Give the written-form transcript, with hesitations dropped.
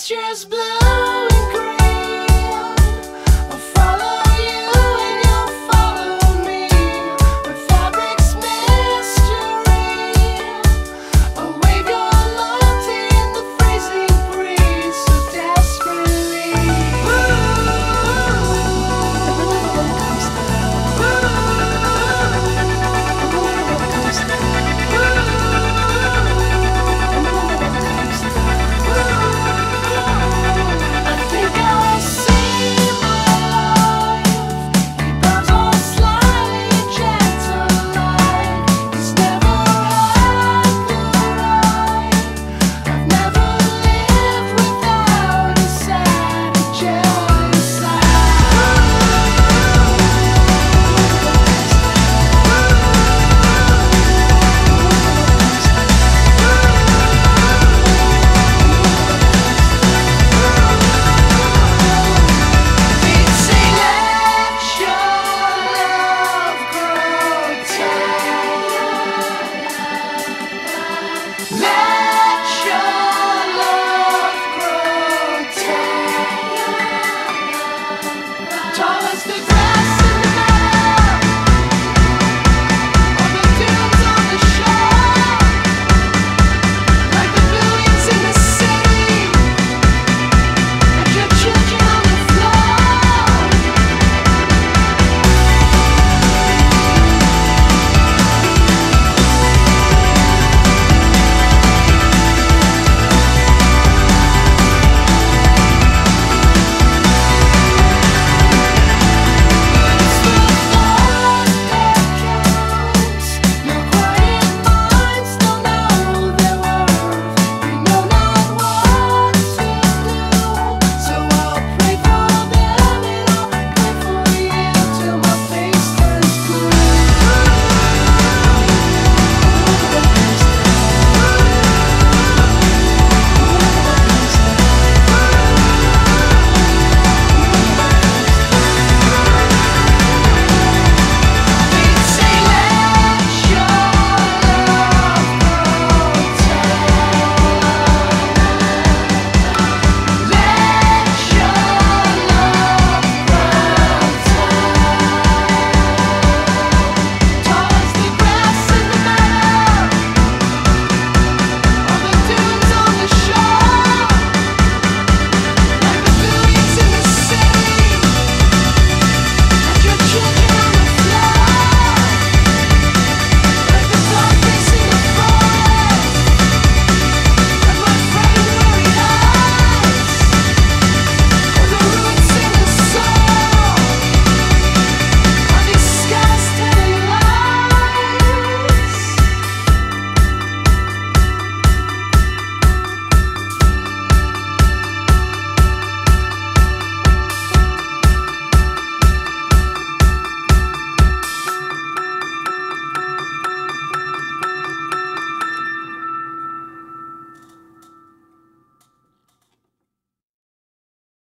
nostrils blow.